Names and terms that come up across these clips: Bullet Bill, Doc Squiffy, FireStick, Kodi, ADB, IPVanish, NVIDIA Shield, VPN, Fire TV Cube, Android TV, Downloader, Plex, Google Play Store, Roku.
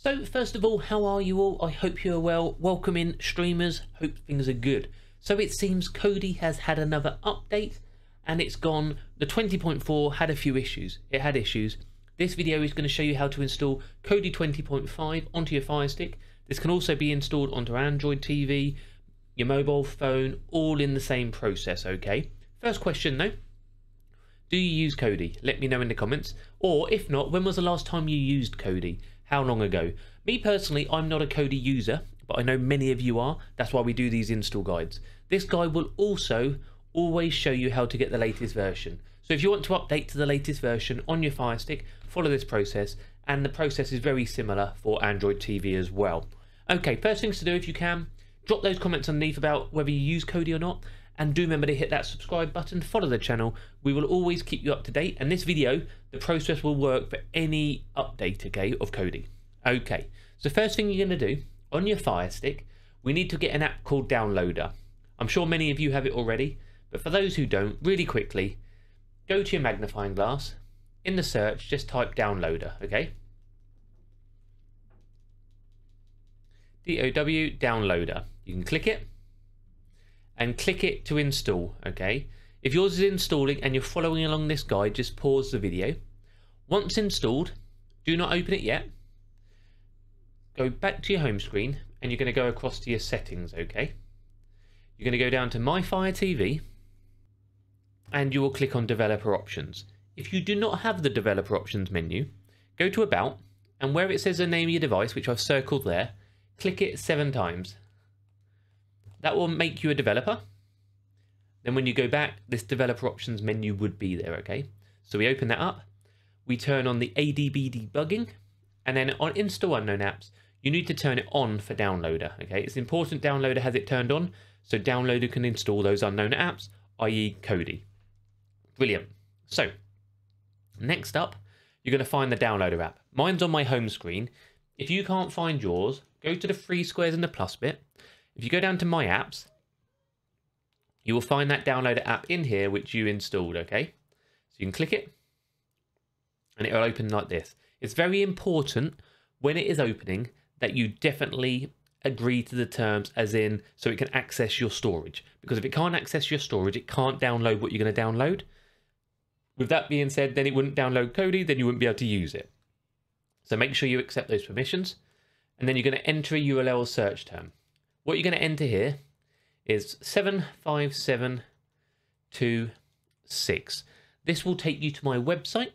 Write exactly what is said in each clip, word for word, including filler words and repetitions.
So first of all, how are you all? I hope you are well. Welcome in, streamers. Hope things are good. So it seems Kodi has had another update and it's gone. The twenty point four had a few issues. It had issues. This video is going to show you how to install Kodi twenty point five onto your Fire Stick. This can also be installed onto Android T V, your mobile phone, all in the same process, okay? First question though, do you use Kodi? Let me know in the comments. Or if not, when was the last time you used Kodi? How long ago? Me personally, I'm not a Kodi user, but I know many of you are. That's why we do these install guides. This guide will also always show you how to get the latest version. So if you want to update to the latest version on your Fire Stick, follow this process, and the process is very similar for Android T V as well. Okay, first things to do if you can, drop those comments underneath about whether you use Kodi or not, and do remember to hit that subscribe button, follow the channel. We will always keep you up to date, and this video, the process will work for any update, okay, of Kodi. Okay, so first thing you're going to do, on your Fire Stick, we need to get an app called Downloader. I'm sure many of you have it already, but for those who don't, really quickly, go to your magnifying glass, in the search, just type Downloader, okay? D O W, Downloader. You can click it, and click it to install, okay? If yours is installing and you're following along this guide, just pause the video. Once installed, do not open it yet. Go back to your home screen, and you're going to go across to your settings, okay? You're going to go down to My Fire T V, and you will click on Developer Options. If you do not have the Developer Options menu, go to About, and where it says the name of your device, which I've circled there, click it seven times. That will make you a developer. Then when you go back, this Developer Options menu would be there, okay? So we open that up, we turn on the A D B debugging, and then on Install Unknown Apps, you need to turn it on for Downloader, okay? It's important Downloader has it turned on, so Downloader can install those unknown apps, that is. Kodi. Brilliant. So, next up, you're going to find the Downloader app. Mine's on my home screen. If you can't find yours, go to the three squares and the plus bit. If you go down to My Apps, you will find that Downloader app in here, which you installed, okay? So you can click it, and it will open like this. It's very important when it is opening that you definitely agree to the terms, as in, so it can access your storage. Because if it can't access your storage, it can't download what you're going to download. With that being said, then it wouldn't download Kodi, then you wouldn't be able to use it. So make sure you accept those permissions, and then you're going to enter a U R L search term. What you're going to enter here is seven five seven two six. This will take you to my website,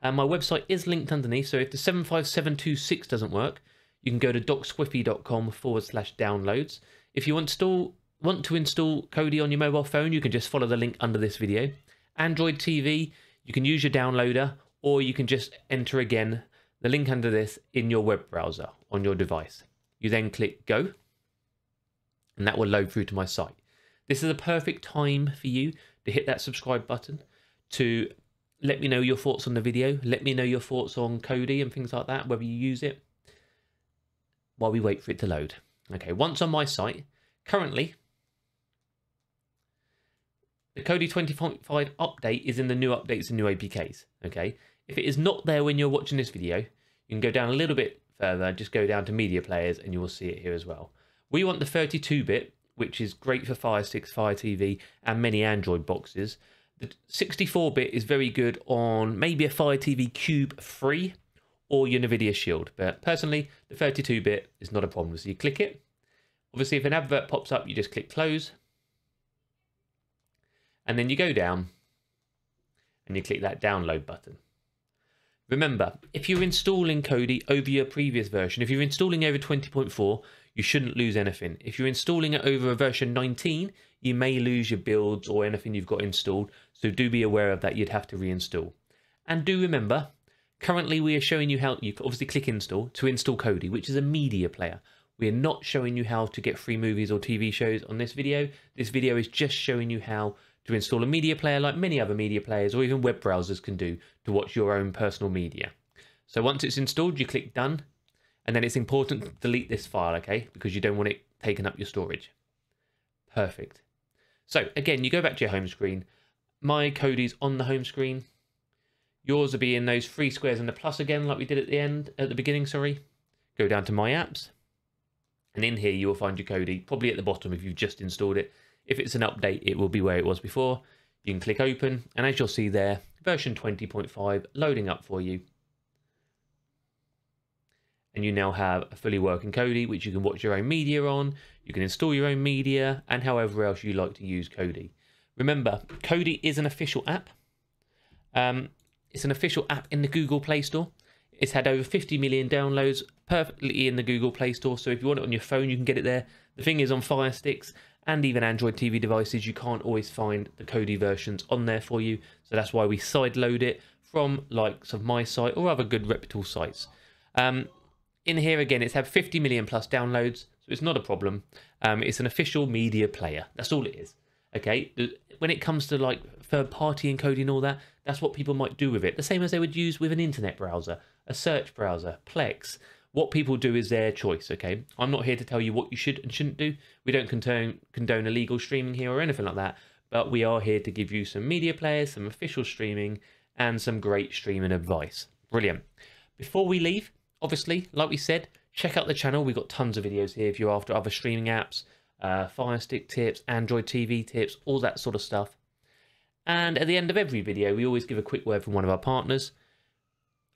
and my website is linked underneath, so if the seven five seven two six doesn't work, you can go to doc squiffy dot com forward slash downloads. If you install, want to install Kodi on your mobile phone, you can just follow the link under this video. Android T V, you can use your downloader, or you can just enter again the link under this in your web browser on your device. You then click go, and that will load through to my site. This is a perfect time for you to hit that subscribe button, to let me know your thoughts on the video, let me know your thoughts on Kodi and things like that, whether you use it, while we wait for it to load. Okay, once on my site, currently, the Kodi twenty point five update is in the new updates and new A P Ks, okay? If it is not there when you're watching this video, you can go down a little bit further, just go down to media players, and you will see it here as well. We want the thirty-two bit, which is great for Fire Sticks, Fire T V, and many Android boxes. The sixty-four bit is very good on maybe a Fire T V Cube free, or your NVIDIA Shield, but personally, the thirty-two bit is not a problem, so you click it. Obviously, if an advert pops up, you just click close, and then you go down, and you click that download button. Remember, if you're installing Kodi over your previous version, if you're installing over twenty point four, you shouldn't lose anything. If you're installing it over a version nineteen, you may lose your builds or anything you've got installed, so do be aware of that, you'd have to reinstall. And do remember, currently, we are showing you how you obviously click install to install Kodi, which is a media player. We are not showing you how to get free movies or T V shows on this video. This video is just showing you how to install a media player like many other media players or even web browsers can do to watch your own personal media. So once it's installed, you click done, and then it's important to delete this file, okay? Because you don't want it taking up your storage. Perfect. So again, you go back to your home screen. My Kodi's on the home screen. Yours will be in those three squares and the plus again, like we did at the end, at the beginning, sorry. Go down to My Apps, and in here you will find your Kodi, probably at the bottom if you've just installed it. If it's an update, it will be where it was before. You can click open, and as you'll see there, version twenty point five loading up for you. And you now have a fully working Kodi, which you can watch your own media on, you can install your own media, and however else you like to use Kodi. Remember, Kodi is an official app. Um, it's an official app in the Google Play Store. It's had over fifty million downloads perfectly in the Google Play Store, so if you want it on your phone, you can get it there. The thing is, on Fire Sticks and even Android T V devices, you can't always find the Kodi versions on there for you, so that's why we sideload it from likes of my site or other good reputable sites. Um, in here again, it's had fifty million plus downloads, so it's not a problem. Um, it's an official media player, that's all it is. Okay, when it comes to like third party encoding and all that, that's what people might do with it. The same as they would use with an internet browser, a search browser, Plex. What people do is their choice, okay? I'm not here to tell you what you should and shouldn't do. We don't condone, condone illegal streaming here or anything like that, but we are here to give you some media players, some official streaming, and some great streaming advice. Brilliant. Before we leave, obviously, like we said, check out the channel. We've got tons of videos here if you're after other streaming apps, uh, Fire Stick tips, Android T V tips, all that sort of stuff. And at the end of every video, we always give a quick word from one of our partners.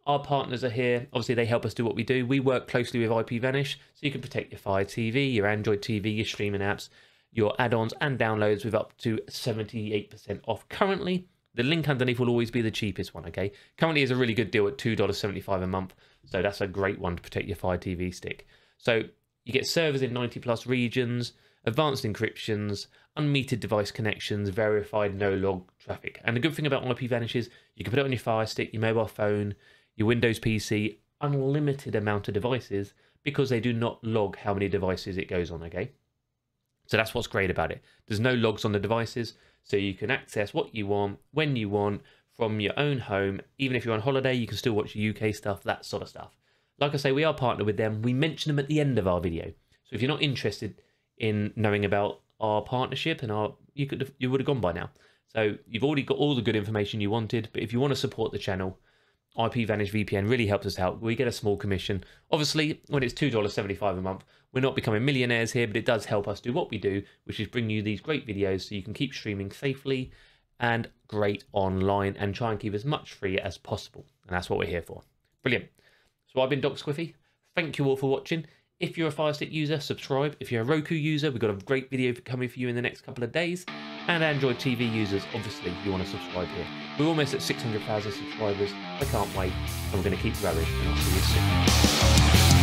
Our partners are here. Obviously, they help us do what we do. We work closely with IPVanish, so you can protect your Fire T V, your Android T V, your streaming apps, your add-ons and downloads with up to seventy-eight percent off currently. The link underneath will always be the cheapest one, okay? Currently is a really good deal at two dollars and seventy-five cents a month, so that's a great one to protect your Fire T V stick. So you get servers in ninety plus regions, advanced encryptions, unmetered device connections, verified no-log traffic. And the good thing about IPVanish is you can put it on your Fire Stick, your mobile phone, your Windows P C, unlimited amount of devices, because they do not log how many devices it goes on, okay? So that's what's great about it. There's no logs on the devices, so you can access what you want, when you want, from your own home. Even if you're on holiday, you can still watch U K stuff, that sort of stuff. Like I say, we are partnered with them. We mention them at the end of our video. So if you're not interested in knowing about our partnership, and our you could have, you would have gone by now. So you've already got all the good information you wanted, but if you want to support the channel, IPVanish V P N really helps us out. We get a small commission. Obviously, when it's two dollars and seventy-five cents a month, we're not becoming millionaires here, but it does help us do what we do, which is bring you these great videos so you can keep streaming safely and great online, and try and keep as much free as possible. And that's what we're here for. Brilliant. So I've been Doc Squiffy. Thank you all for watching. If you're a Fire Stick user, subscribe. If you're a Roku user, we've got a great video coming for you in the next couple of days. And Android T V users, obviously, you want to subscribe here. We're almost at six hundred thousand subscribers. I can't wait. And we're going to keep growing. And I'll see you soon.